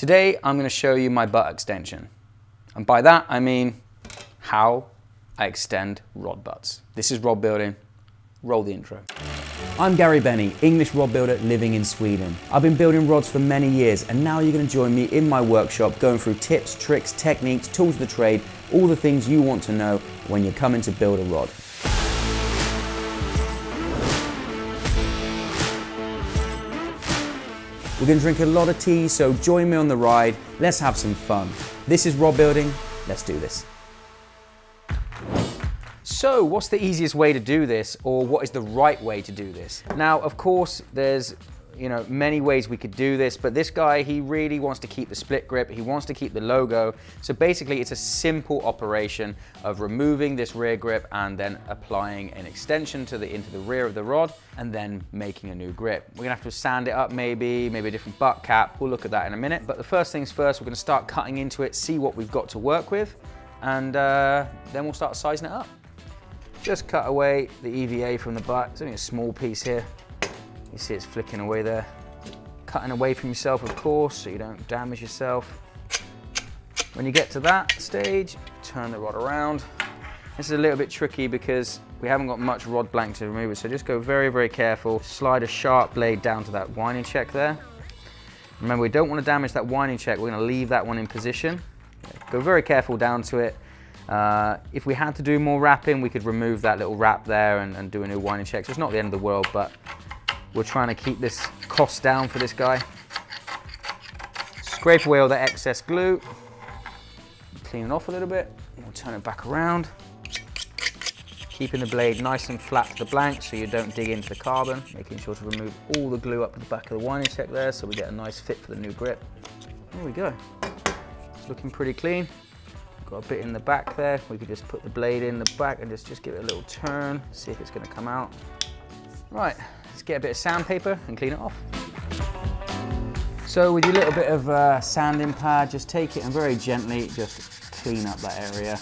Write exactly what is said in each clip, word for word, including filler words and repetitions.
Today, I'm going to show you my butt extension. And by that, I mean how I extend rod butts. This is Rod Building. Roll the intro. I'm Gary Bennie, English rod builder living in Sweden. I've been building rods for many years, and now you're going to join me in my workshop going through tips, tricks, techniques, tools of the trade, all the things you want to know when you're coming to build a rod. We're going to drink a lot of tea, so join me on the ride. Let's have some fun. This is Rod Building. Let's do this. So what's the easiest way to do this, or what is the right way to do this? Now, of course, there's you know many ways we could do this, but this guy, he really wants to keep the split grip, he wants to keep the logo. So basically it's a simple operation of removing this rear grip and then applying an extension to the into the rear of the rod and then making a new grip. We're gonna have to sand it up, maybe, maybe a different butt cap. We'll look at that in a minute. But the first things first, we're gonna start cutting into it, see what we've got to work with, and uh, then we'll start sizing it up. Just cut away the E V A from the butt. It's only a small piece here. You see it's flicking away there. Cutting away from yourself, of course, so you don't damage yourself. When you get to that stage, turn the rod around. This is a little bit tricky because we haven't got much rod blank to remove it, so just go very, very careful. Slide a sharp blade down to that winding check there. Remember, we don't want to damage that winding check. We're going to leave that one in position. Go very careful down to it. Uh, if we had to do more wrapping, we could remove that little wrap there and, and do a new winding check. So it's not the end of the world, but we're trying to keep this cost down for this guy. Scrape away all the excess glue. Clean it off a little bit. And we'll turn it back around. Keeping the blade nice and flat to the blank so you don't dig into the carbon. Making sure to remove all the glue up at the back of the winding check there so we get a nice fit for the new grip. There we go. It's looking pretty clean. Got a bit in the back there. We could just put the blade in the back and just, just give it a little turn, see if it's gonna come out. Right, let's get a bit of sandpaper and clean it off. So with your little bit of uh, sanding pad, just take it and very gently just clean up that area.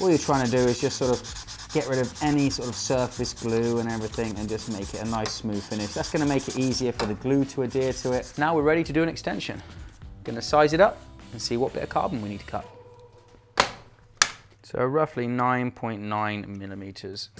All you're trying to do is just sort of get rid of any sort of surface glue and everything and just make it a nice smooth finish. That's gonna make it easier for the glue to adhere to it. Now we're ready to do an extension. Gonna size it up and see what bit of carbon we need to cut. So roughly nine point nine millimeters.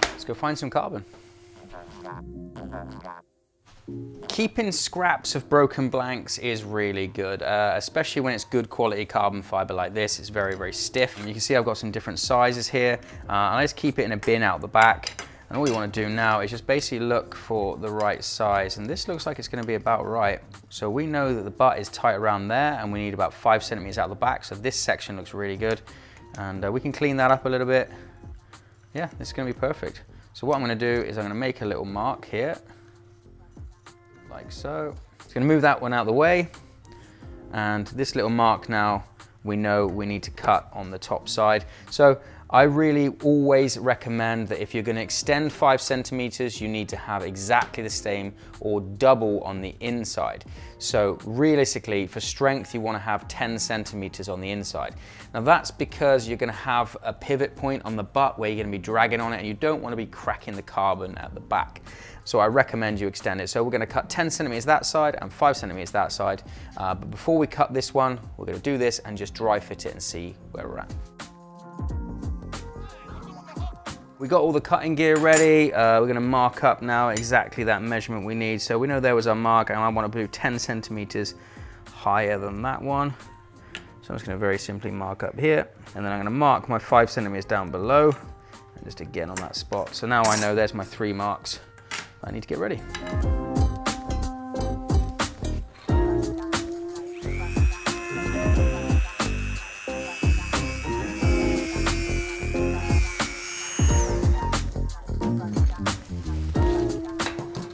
Let's go find some carbon. Keeping scraps of broken blanks is really good, uh, especially when it's good quality carbon fiber like this. It's very, very stiff. And you can see I've got some different sizes here. Uh, and I just keep it in a bin out the back. And all you want to do now is just basically look for the right size. And this looks like it's going to be about right. So we know that the butt is tight around there and we need about five centimeters out of the back. So this section looks really good. And uh, we can clean that up a little bit. Yeah, this is going to be perfect. So what I'm going to do is I'm going to make a little mark here. Like so. It's going to move that one out of the way. And this little mark now, we know we need to cut on the top side. So I really always recommend that if you're going to extend five centimeters, you need to have exactly the same or double on the inside. So realistically, for strength, you want to have ten centimeters on the inside. Now that's because you're going to have a pivot point on the butt where you're going to be dragging on it and you don't want to be cracking the carbon at the back. So I recommend you extend it. So we're going to cut ten centimeters that side and five centimeters that side. Uh, but before we cut this one, we're going to do this and just dry fit it and see where we're at. We got all the cutting gear ready. Uh, we're gonna mark up now exactly that measurement we need. So we know there was our mark and I wanna do ten centimeters higher than that one. So I'm just gonna very simply mark up here and then I'm gonna mark my five centimeters down below and just again on that spot. So now I know there's my three marks I need to get ready.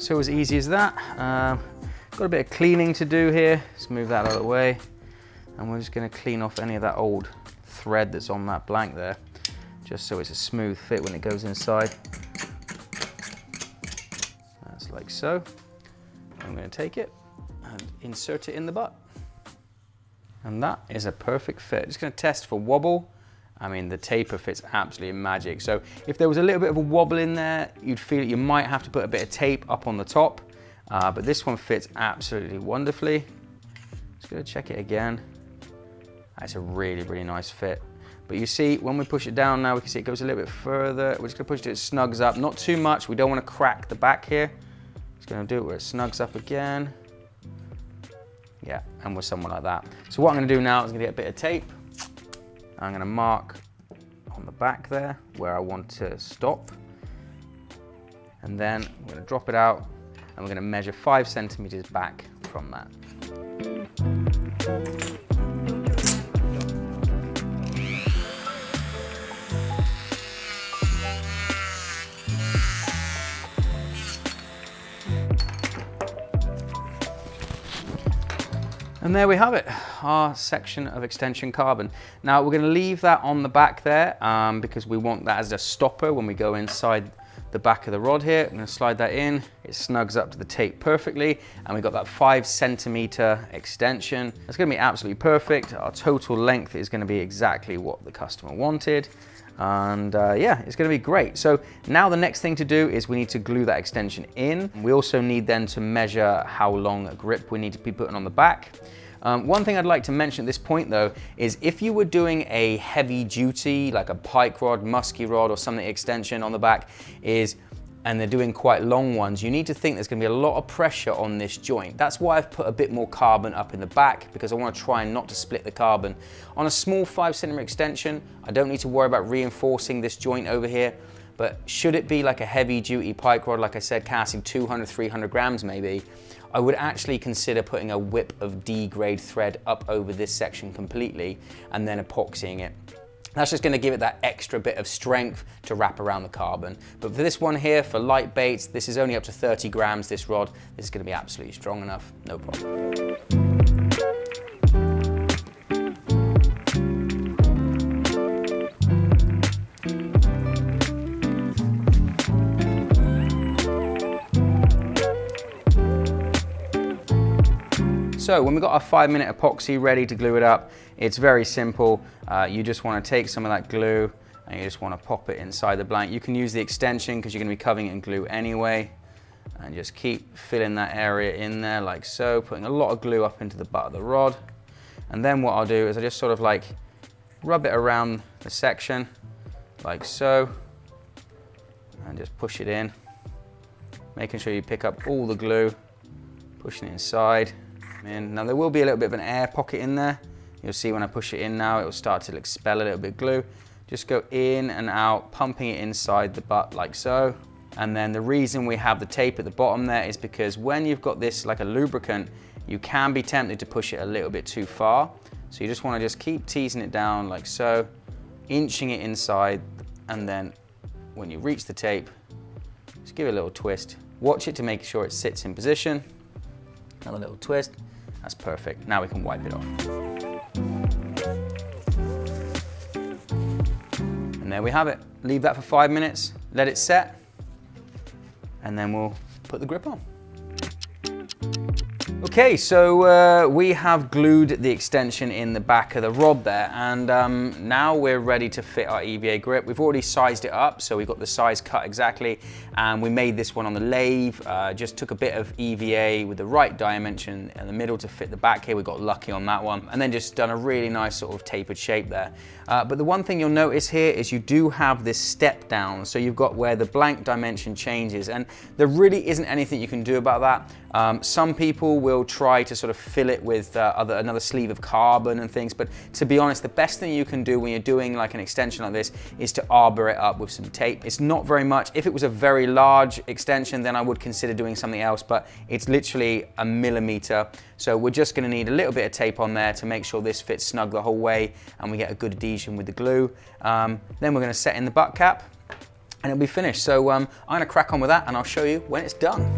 So as easy as that. Um, got a bit of cleaning to do here. Let's move that out of the way. And we're just gonna clean off any of that old thread that's on that blank there, just so it's a smooth fit when it goes inside. That's like so. I'm gonna take it and insert it in the butt. And that is a perfect fit. Just gonna test for wobble. I mean, the taper fits absolutely magic. So if there was a little bit of a wobble in there, you'd feel it. You might have to put a bit of tape up on the top, uh, but this one fits absolutely wonderfully. Just gonna check it again. That's a really, really nice fit. But you see, when we push it down now, we can see it goes a little bit further. We're just gonna push it, it snugs up, not too much. We don't wanna crack the back here. Just gonna do it where it snugs up again. Yeah, and with someone like that. So what I'm gonna do now is I'm gonna get a bit of tape. I'm gonna mark on the back there where I want to stop. And then I'm gonna drop it out and we're gonna measure five centimeters back from that. And there we have it, our section of extension carbon. Now we're gonna leave that on the back there um, because we want that as a stopper when we go inside the back of the rod here. I'm gonna slide that in, it snugs up to the tape perfectly, and we've got that five centimeter extension. It's gonna be absolutely perfect. Our total length is gonna be exactly what the customer wanted. And uh, yeah, it's gonna be great. So now the next thing to do is we need to glue that extension in. We also need then to measure how long a grip we need to be putting on the back. Um, one thing I'd like to mention at this point though, is if you were doing a heavy duty, like a pike rod, musky rod or something extension on the back is, and they're doing quite long ones, you need to think there's gonna be a lot of pressure on this joint. That's why I've put a bit more carbon up in the back, because I wanna try and not to split the carbon. On a small five centimeter extension, I don't need to worry about reinforcing this joint over here, but should it be like a heavy duty pike rod, like I said, casting two hundred, three hundred grams maybe, I would actually consider putting a whip of D grade thread up over this section completely and then epoxying it. That's just gonna give it that extra bit of strength to wrap around the carbon. But for this one here, for light baits, this is only up to thirty grams, this rod. This is gonna be absolutely strong enough, no problem. So when we've got our five minute epoxy ready to glue it up, it's very simple. Uh, you just wanna take some of that glue and you just wanna pop it inside the blank. You can use the extension because you're gonna be covering it in glue anyway. And just keep filling that area in there like so, putting a lot of glue up into the butt of the rod. And then what I'll do is I just sort of like rub it around the section like so, and just push it in, making sure you pick up all the glue, pushing it inside. In. Now there will be a little bit of an air pocket in there. You'll see when I push it in now, it will start to expel a little bit of glue. Just go in and out, pumping it inside the butt like so. And then the reason we have the tape at the bottom there is because when you've got this like a lubricant, you can be tempted to push it a little bit too far. So you just wanna just keep teasing it down like so, inching it inside. And then when you reach the tape, just give it a little twist. Watch it to make sure it sits in position. Another little twist. That's perfect. Now we can wipe it off. And there we have it. Leave that for five minutes, let it set, and then we'll put the grip on. Okay, so uh, we have glued the extension in the back of the rod there, and um, now we're ready to fit our E V A grip. We've already sized it up, so we got the size cut exactly, and we made this one on the lathe, uh, just took a bit of E V A with the right dimension in the middle to fit the back here. We got lucky on that one, and then just done a really nice sort of tapered shape there. Uh, but the one thing you'll notice here is you do have this step down, so you've got where the blank dimension changes, and there really isn't anything you can do about that. Um, some people will try to sort of fill it with uh, other, another sleeve of carbon and things, but to be honest, the best thing you can do when you're doing like an extension like this is to arbor it up with some tape. It's not very much. If it was a very large extension, then I would consider doing something else, but it's literally a millimeter. So we're just gonna need a little bit of tape on there to make sure this fits snug the whole way and we get a good adhesion with the glue. Um, then we're gonna set in the butt cap and it'll be finished. So um, I'm gonna crack on with that and I'll show you when it's done.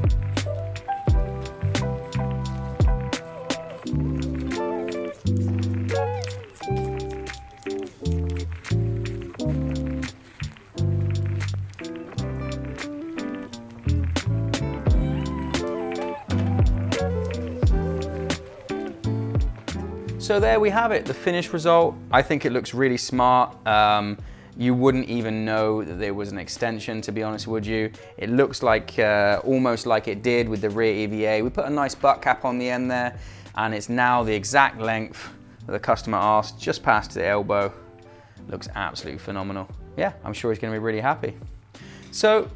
So there we have it, the finished result. I think it looks really smart. Um, you wouldn't even know that there was an extension, to be honest, would you? It looks like, uh, almost like it did with the rear E V A. We put a nice butt cap on the end there. and it's now the exact length that the customer asked, just past the elbow. Looks absolutely phenomenal. Yeah, I'm sure he's going to be really happy. So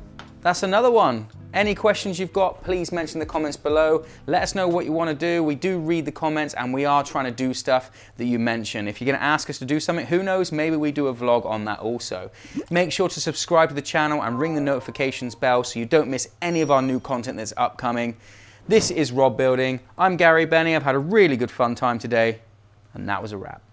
that's another one. Any questions you've got, please mention in the comments below. Let us know what you want to do. We do read the comments and we are trying to do stuff that you mention. If you're going to ask us to do something, who knows, maybe we do a vlog on that also. Make sure to subscribe to the channel and ring the notifications bell so you don't miss any of our new content that's upcoming. This is Rod Building. I'm Gary Bennie. I've had a really good fun time today, and that was a wrap.